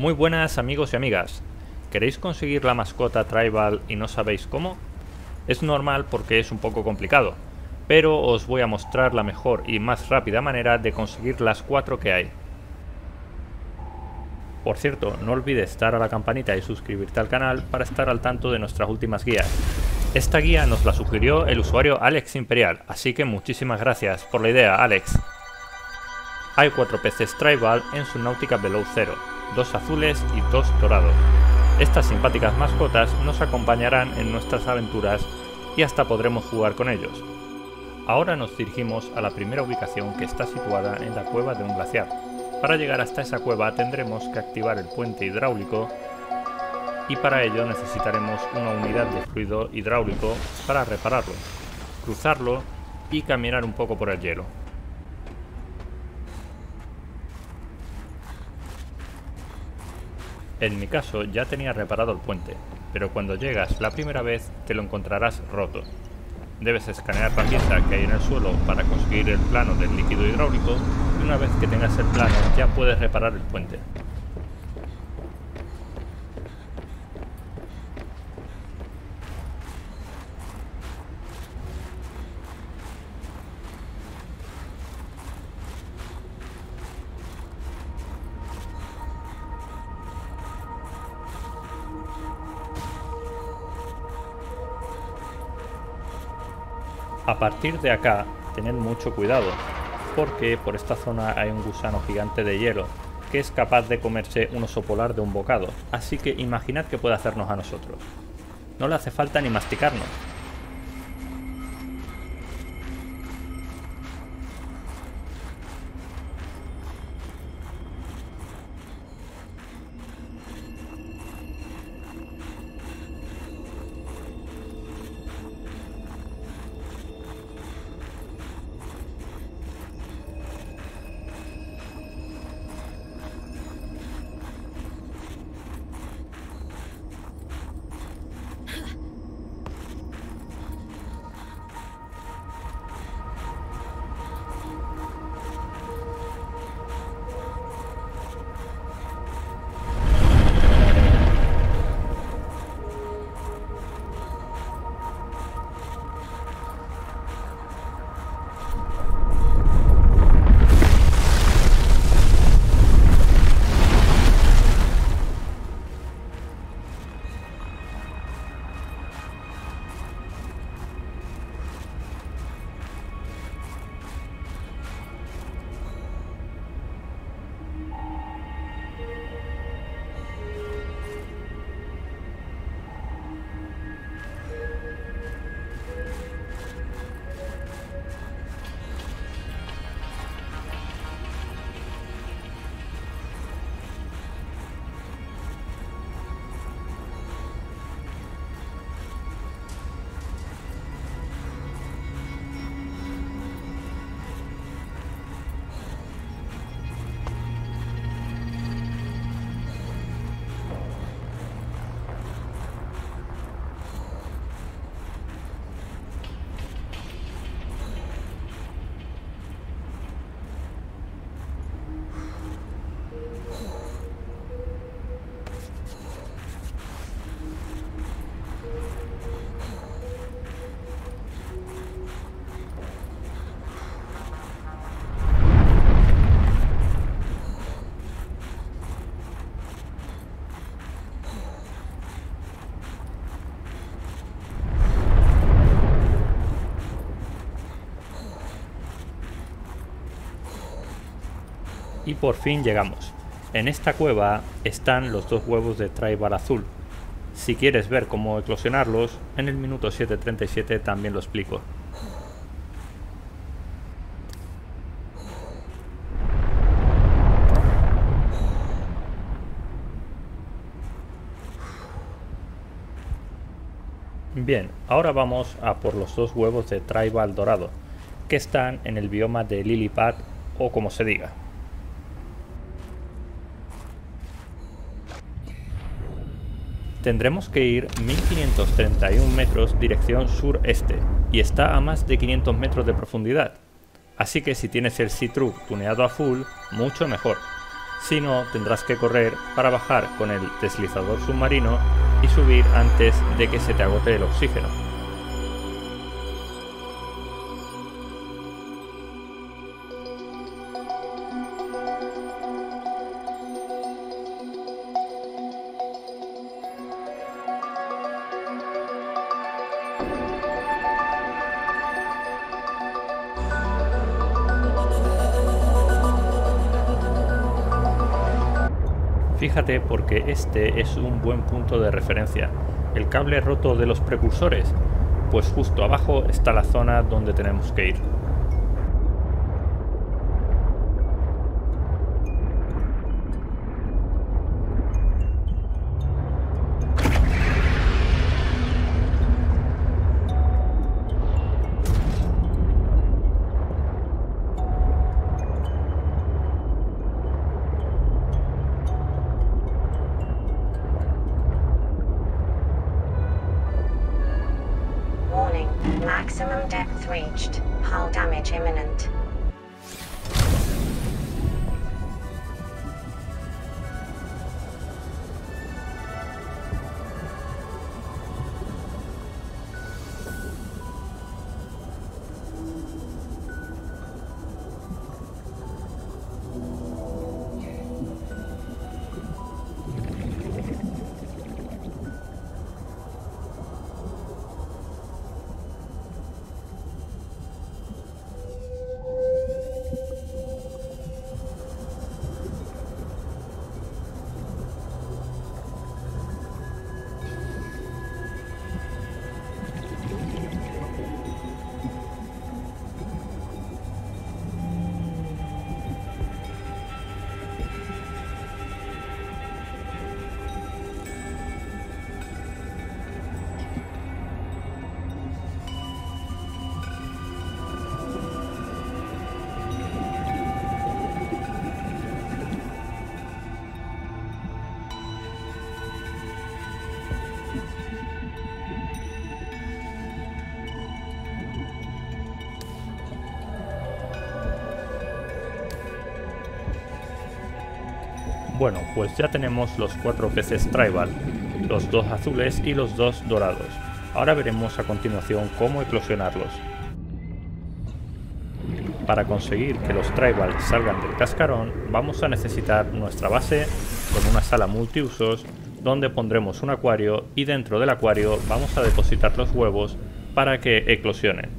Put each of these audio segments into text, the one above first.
Muy buenas amigos y amigas. ¿Queréis conseguir la mascota Trivalve y no sabéis cómo? Es normal porque es un poco complicado, pero os voy a mostrar la mejor y más rápida manera de conseguir las 4 que hay. Por cierto, no olvides dar a la campanita y suscribirte al canal para estar al tanto de nuestras últimas guías. Esta guía nos la sugirió el usuario Alex Imperial, así que muchísimas gracias por la idea, Alex. Hay 4 peces Trivalve en su náutica Below Zero, 2 azules y 2 dorados. Estas simpáticas mascotas nos acompañarán en nuestras aventuras y hasta podremos jugar con ellos. Ahora nos dirigimos a la primera ubicación, que está situada en la cueva de un glaciar. Para llegar hasta esa cueva tendremos que activar el puente hidráulico y para ello necesitaremos una unidad de fluido hidráulico para repararlo, cruzarlo y caminar un poco por el hielo. En mi caso ya tenía reparado el puente, pero cuando llegas la primera vez te lo encontrarás roto. Debes escanear la pieza que hay en el suelo para conseguir el plano del líquido hidráulico y una vez que tengas el plano ya puedes reparar el puente. A partir de acá, tened mucho cuidado, porque por esta zona hay un gusano gigante de hielo que es capaz de comerse un oso polar de un bocado, así que imaginad qué puede hacernos a nosotros. No le hace falta ni masticarnos. Y por fin llegamos. En esta cueva están los 2 huevos de Trivalve azul. Si quieres ver cómo eclosionarlos, en el minuto 7:37 también lo explico. Bien, ahora vamos a por los 2 huevos de Trivalve dorado, que están en el bioma de Lillipad o como se diga. Tendremos que ir 1531 metros dirección sureste y está a más de 500 metros de profundidad, así que si tienes el Sea Truck tuneado a full, mucho mejor. si no tendrás que correr para bajar con el deslizador submarino y subir antes de que se te agote el oxígeno. Fíjate porque este es un buen punto de referencia, el cable roto de los precursores, pues justo abajo está la zona donde tenemos que ir. Maximum depth reached. Hull damage imminent. Bueno, pues ya tenemos los 4 peces Trivalve, los 2 azules y los 2 dorados. Ahora veremos a continuación cómo eclosionarlos. Para conseguir que los Trivalve salgan del cascarón, vamos a necesitar nuestra base con una sala multiusos donde pondremos un acuario y dentro del acuario vamos a depositar los huevos para que eclosionen.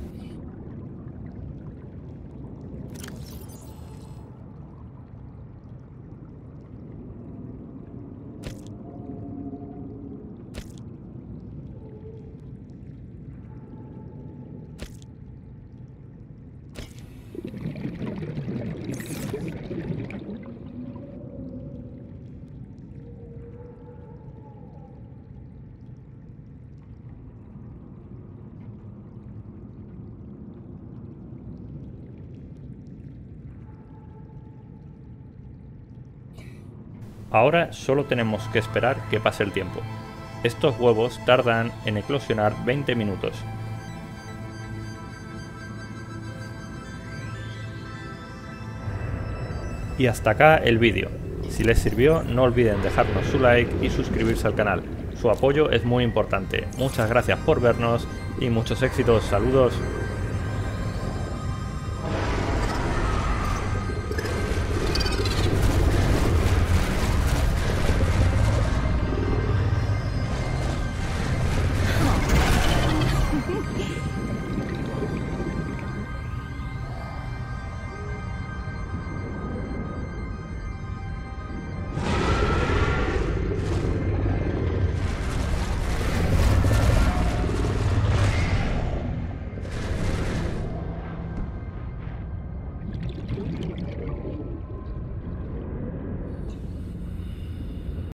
Ahora solo tenemos que esperar que pase el tiempo. Estos huevos tardan en eclosionar 20 minutos. Y hasta acá el vídeo. Si les sirvió, no olviden dejarnos su like y suscribirse al canal. Su apoyo es muy importante. Muchas gracias por vernos y muchos éxitos. Saludos.